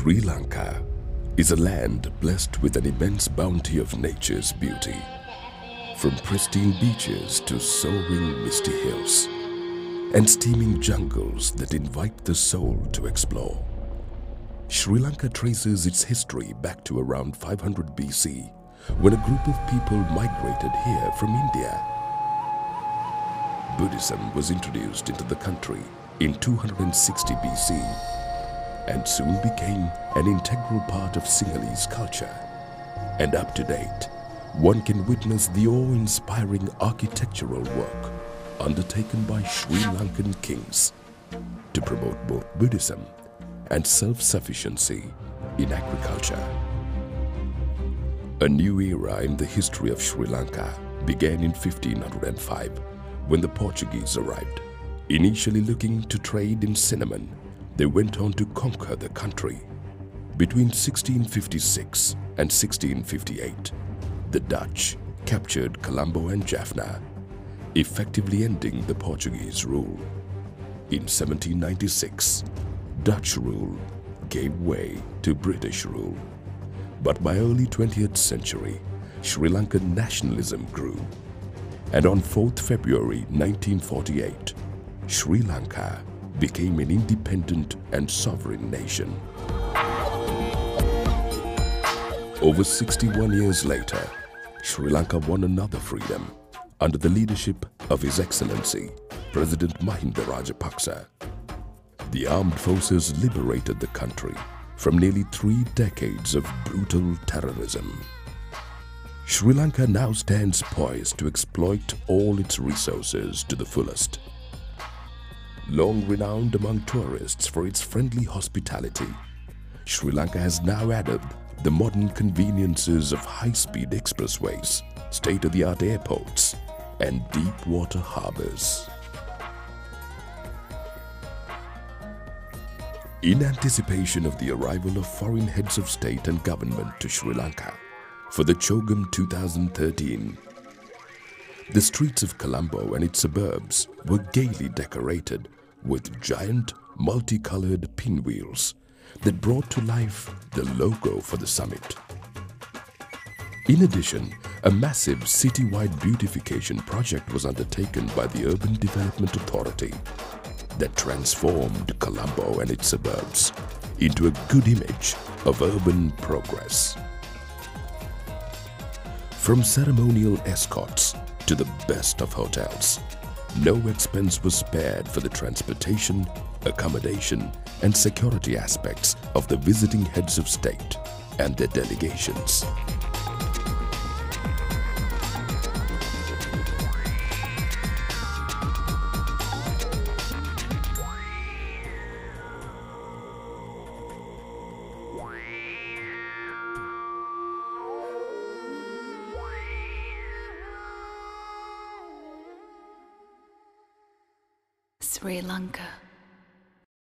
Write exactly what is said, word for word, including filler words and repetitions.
Sri Lanka is a land blessed with an immense bounty of nature's beauty, from pristine beaches to soaring misty hills and steaming jungles that invite the soul to explore. Sri Lanka traces its history back to around five hundred B C, when a group of people migrated here from India. Buddhism was introduced into the country in two hundred sixty B C and soon became an integral part of Sinhalese culture. And up to date, one can witness the awe-inspiring architectural work undertaken by Sri Lankan kings to promote both Buddhism and self-sufficiency in agriculture. A new era in the history of Sri Lanka began in fifteen oh five when the Portuguese arrived. Initially looking to trade in cinnamon, they went on to conquer the country. Between sixteen fifty-six and sixteen fifty-eight, the Dutch captured Colombo and Jaffna, effectively ending the Portuguese rule. In seventeen ninety-six, Dutch rule gave way to British rule. But by early twentieth century, Sri Lankan nationalism grew. And on fourth of February nineteen forty-eight, Sri Lanka became an independent and sovereign nation. Over sixty-one years later, Sri Lanka won another freedom under the leadership of His Excellency, President Mahinda Rajapaksa. The armed forces liberated the country from nearly three decades of brutal terrorism. Sri Lanka now stands poised to exploit all its resources to the fullest. Long renowned among tourists for its friendly hospitality, Sri Lanka has now added the modern conveniences of high-speed expressways, state-of-the-art airports, and deep-water harbors. In anticipation of the arrival of foreign heads of state and government to Sri Lanka for the Chogum two thousand thirteen, the streets of Colombo and its suburbs were gaily decorated with giant, multicolored pinwheels that brought to life the logo for the summit. In addition, a massive city-wide beautification project was undertaken by the Urban Development Authority that transformed Colombo and its suburbs into a good image of urban progress. From ceremonial escorts to the best of hotels, no expense was spared for the transportation, accommodation, and security aspects of the visiting heads of state and their delegations. Sri Lanka.